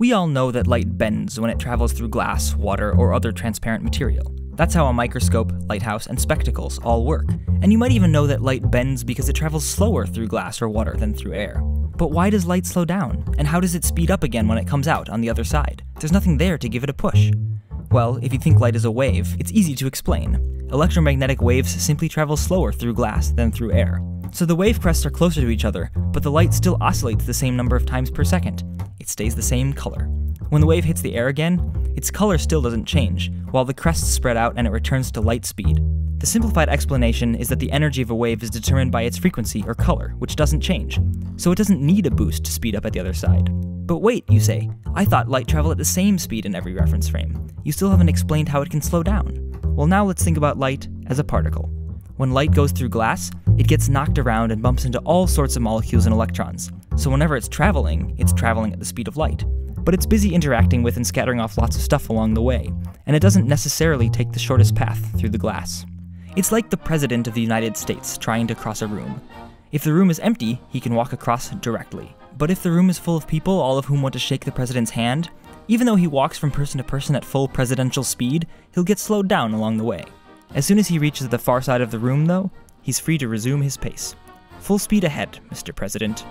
We all know that light bends when it travels through glass, water, or other transparent material. That's how a microscope, lighthouse, and spectacles all work. And you might even know that light bends because it travels slower through glass or water than through air. But why does light slow down? And how does it speed up again when it comes out on the other side? There's nothing there to give it a push. Well, if you think light is a wave, it's easy to explain. Electromagnetic waves simply travel slower through glass than through air. So the wave crests are closer to each other, but the light still oscillates the same number of times per second. It stays the same color. When the wave hits the air again, its color still doesn't change, while the crests spread out and it returns to light speed. The simplified explanation is that the energy of a wave is determined by its frequency or color, which doesn't change. So it doesn't need a boost to speed up at the other side. But wait, you say, I thought light traveled at the same speed in every reference frame. You still haven't explained how it can slow down. Well, now let's think about light as a particle. When light goes through glass, it gets knocked around and bumps into all sorts of molecules and electrons. So whenever it's traveling at the speed of light. But it's busy interacting with and scattering off lots of stuff along the way, and it doesn't necessarily take the shortest path through the glass. It's like the President of the United States trying to cross a room. If the room is empty, he can walk across directly. But if the room is full of people, all of whom want to shake the president's hand, even though he walks from person to person at full presidential speed, he'll get slowed down along the way. As soon as he reaches the far side of the room, though, he's free to resume his pace. Full speed ahead, Mr. President.